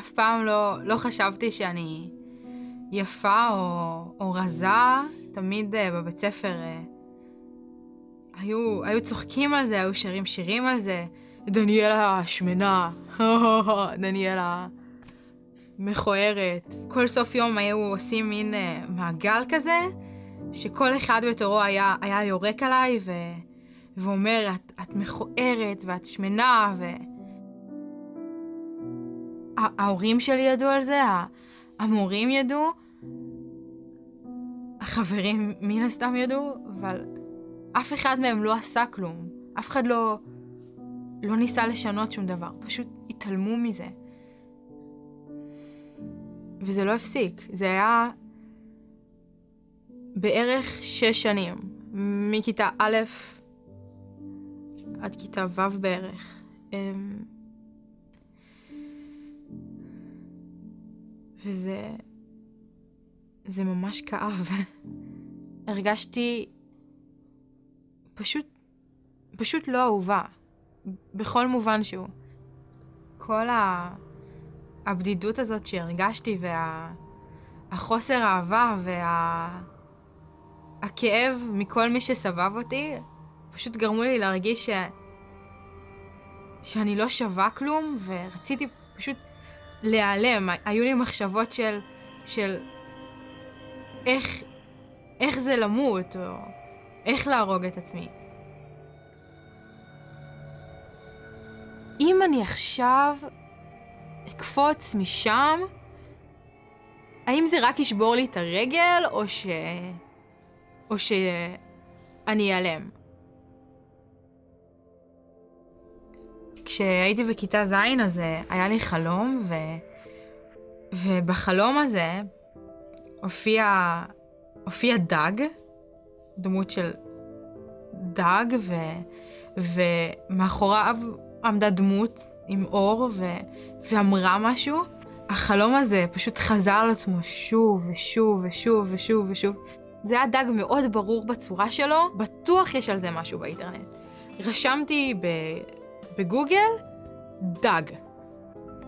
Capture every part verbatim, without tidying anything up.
אף פעם לא, לא חשבתי שאני יפה או, או רזה. תמיד בבית ספר היו, היו צוחקים על זה, היו שרים שירים על זה. דניאלה השמנה, דניאלה מכוערת. כל סוף יום היו עושים מין מעגל כזה, שכל אחד בתורו היה, היה יורק עליי ו... ואומר, את, את מכוערת ואת שמנה, ו... ההורים שלי ידעו על זה, המורים ידעו, החברים מן הסתם ידעו, אבל אף אחד מהם לא עשה כלום. אף אחד לא, לא ניסה לשנות שום דבר, פשוט התעלמו מזה. וזה לא הפסיק, זה היה בערך שש שנים, מכיתה א' עד כיתה ו' בערך. וזה... זה ממש כאב. הרגשתי פשוט... פשוט לא אהובה. בכל מובן שהוא. כל ה... הבדידות הזאת שהרגשתי, וה... החוסר אהבה, וה... הכאב מכל מי שסבב אותי, פשוט גרמו לי להרגיש ש... שאני לא שווה כלום, ורציתי פשוט להיעלם. היו לי מחשבות של... של... איך... איך זה למות, או... איך להרוג את עצמי. אם אני עכשיו... אקפוץ משם, האם זה רק ישבור לי את הרגל, או ש... או שאני אעלם. כשהייתי בכיתה ז' אז היה לי חלום, ו... ובחלום הזה הופיע, הופיע דג, דמות של דג, ו... ומאחוריו עמדה דמות עם אור, ו... ואמרה משהו. החלום הזה פשוט חזר על עצמו שוב ושוב ושוב ושוב ושוב. זה היה דג מאוד ברור בצורה שלו, בטוח יש על זה משהו באינטרנט. רשמתי ב... בגוגל, דג.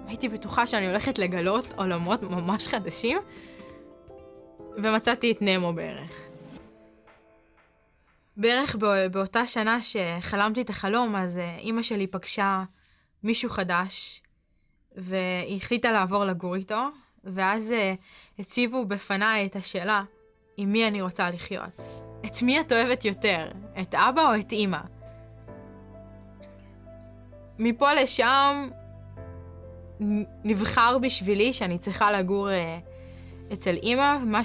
הייתי בטוחה שאני הולכת לגלות עולמות ממש חדשים, ומצאתי את נמו בערך. בערך באותה שנה שחלמתי את החלום, אז אימא שלי פגשה מישהו חדש, והיא החליטה לעבור לגור איתו, ואז הציבו בפניי את השאלה, עם מי אני רוצה לחיות? את מי את אוהבת יותר? את אבא או את אימא? מפה לשם נבחר בשבילי שאני צריכה לגור אצל אימא, מה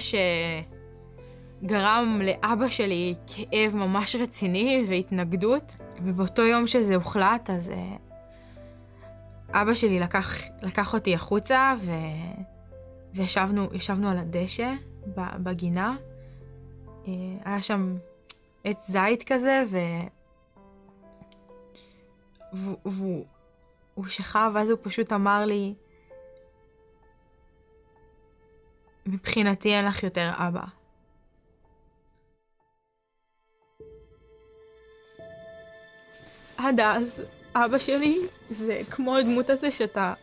שגרם לאבא שלי כאב ממש רציני והתנגדות. ובאותו יום שזה הוחלט, אז אבא שלי לקח, לקח אותי החוצה, ו... וישבנו ישבנו על הדשא בגינה. היה שם עץ זית כזה, ו... והוא הוא שכב, ואז הוא פשוט אמר לי, מבחינתי אין לך יותר אבא. עד אז, אבא שלי זה כמו הדמות הזה שאתה,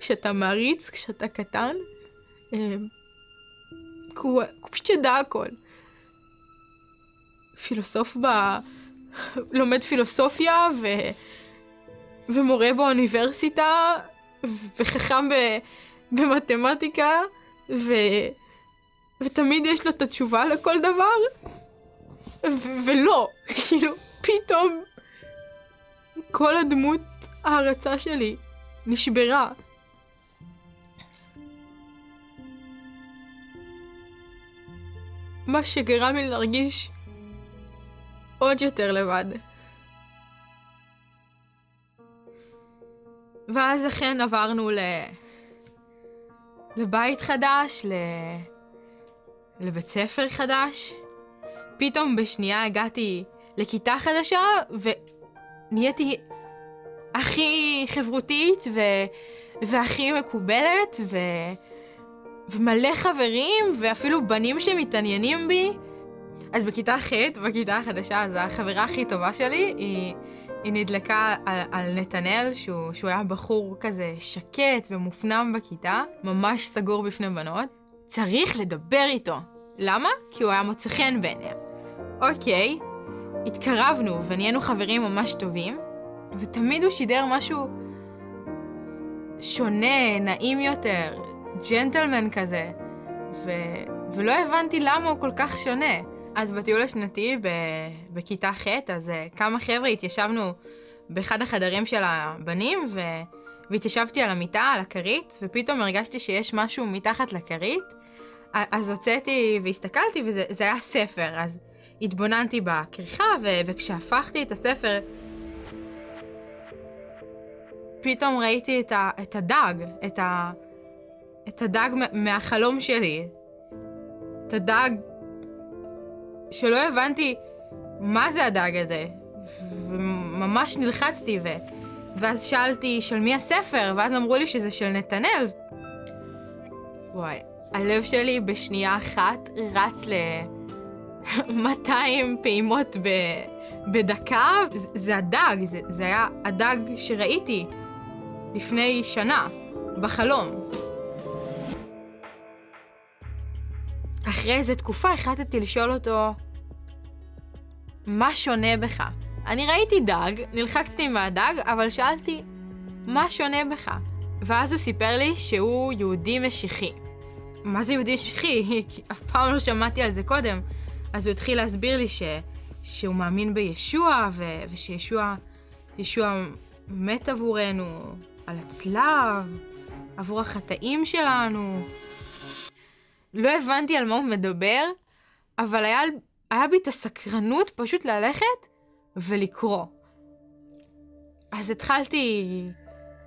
שאתה מעריץ כשאתה קטן. הוא פשוט ידע הכל. פילוסוף ב... לומד פילוסופיה, ו... ומורה באוניברסיטה, וחכם ב... במתמטיקה, ו... ותמיד יש לו את התשובה לכל דבר, ו... ולא, כאילו, פתאום כל הדמות ההרצה שלי נשברה. מה שגרם לי להרגיש עוד יותר לבד. ואז אכן עברנו ל... לבית חדש, ל... לבית ספר חדש. פתאום בשנייה הגעתי לכיתה חדשה, ונהייתי הכי חברותית, ו... והכי מקובלת, ו... ומלא חברים, ואפילו בנים שמתעניינים בי. אז בכיתה ח', בכיתה החדשה, אז החברה הכי טובה שלי היא... היא נדלקה על, על נתנאל, שהוא, שהוא היה בחור כזה שקט ומופנם בכיתה, ממש סגור בפני בנות. צריך לדבר איתו. למה? כי הוא היה מוצא חן בעיניה. אוקיי, התקרבנו ונהיינו חברים ממש טובים, ותמיד הוא שידר משהו שונה, נעים יותר, ג'נטלמן כזה, ו... ולא הבנתי למה הוא כל כך שונה. אז בטיול השנתי, ב... בכיתה ח', אז כמה חבר'ה התיישבנו באחד החדרים של הבנים, ו... והתיישבתי על המיטה, על הכרית, ופתאום הרגשתי שיש משהו מתחת לכרית, אז הוצאתי והסתכלתי, וזה זה היה ספר, אז התבוננתי בכריכה, ו... וכשהפכתי את הספר, פתאום ראיתי את, ה... את הדג, את ה... את הדג מהחלום שלי. את הדג שלא הבנתי מה זה הדג הזה. וממש נלחצתי ו... ואז שאלתי של מי הספר, ואז אמרו לי שזה של נתנאל. וואי, הלב שלי בשנייה אחת רץ ל... מאתיים פעימות ב... בדקה. זה, זה הדג, זה, זה היה הדג שראיתי לפני שנה, בחלום. אחרי איזו תקופה החלטתי לשאול אותו, מה שונה בך? אני ראיתי דג, נלחצתי מהדג, אבל שאלתי, מה שונה בך? ואז הוא סיפר לי שהוא יהודי משיחי. מה זה יהודי משיחי? אף פעם לא שמעתי על זה קודם. אז הוא התחיל להסביר לי ש... שהוא מאמין בישוע, ו... ושישוע ישוע מת עבורנו, על הצלב, עבור החטאים שלנו. לא הבנתי על מה הוא מדבר, אבל היה, היה בי את הסקרנות פשוט ללכת ולקרוא. אז התחלתי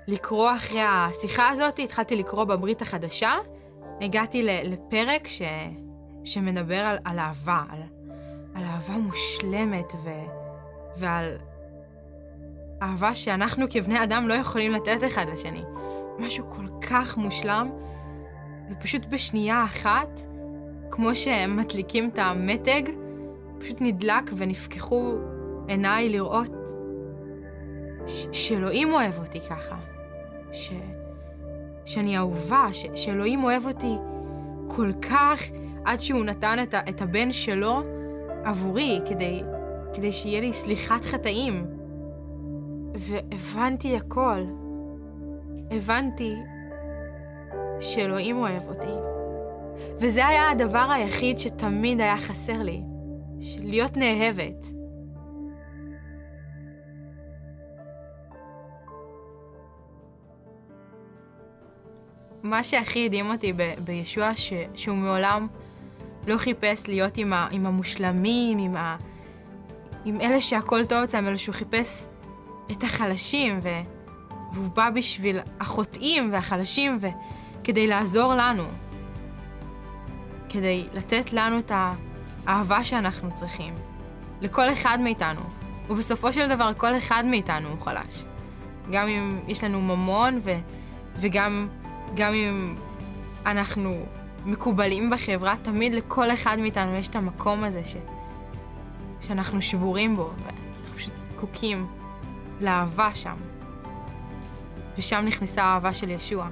לקרוא אחרי השיחה הזאת, התחלתי לקרוא בברית החדשה, הגעתי לפרק ש, שמדבר על, על אהבה, על, על אהבה מושלמת ו, ועל אהבה שאנחנו כבני אדם לא יכולים לתת אחד לשני. משהו כל כך מושלם, ופשוט בשנייה אחת, כמו שהם מדליקים את המתג, פשוט נדלק ונפקחו עיניי לראות ש- שאלוהים אוהב אותי ככה, ש- שאני אהובה, ש- שאלוהים אוהב אותי כל כך, עד שהוא נתן את, ה- את הבן שלו עבורי, כדי, כדי שיהיה לי סליחת חטאים. והבנתי הכל. הבנתי שאלוהים אוהב אותי. וזה היה הדבר היחיד שתמיד היה חסר לי, להיות נאהבת. מה שהכי הדהים אותי ב- בישוע, ש- שהוא מעולם לא חיפש להיות עם, ה- עם המושלמים, עם, ה- עם אלה שהכל טוב אצלם, אלא שהוא חיפש את החלשים, ו- והוא בא בשביל החוטאים והחלשים, ו... כדי לעזור לנו, כדי לתת לנו את האהבה שאנחנו צריכים, לכל אחד מאיתנו. ובסופו של דבר כל אחד מאיתנו הוא חלש. גם אם יש לנו ממון ו- וגם גם אם אנחנו מקובלים בחברה, תמיד לכל אחד מאיתנו יש את המקום הזה ש- שאנחנו שבורים בו, ואנחנו פשוט זקוקים לאהבה שם. ושם נכנסה האהבה של ישוע.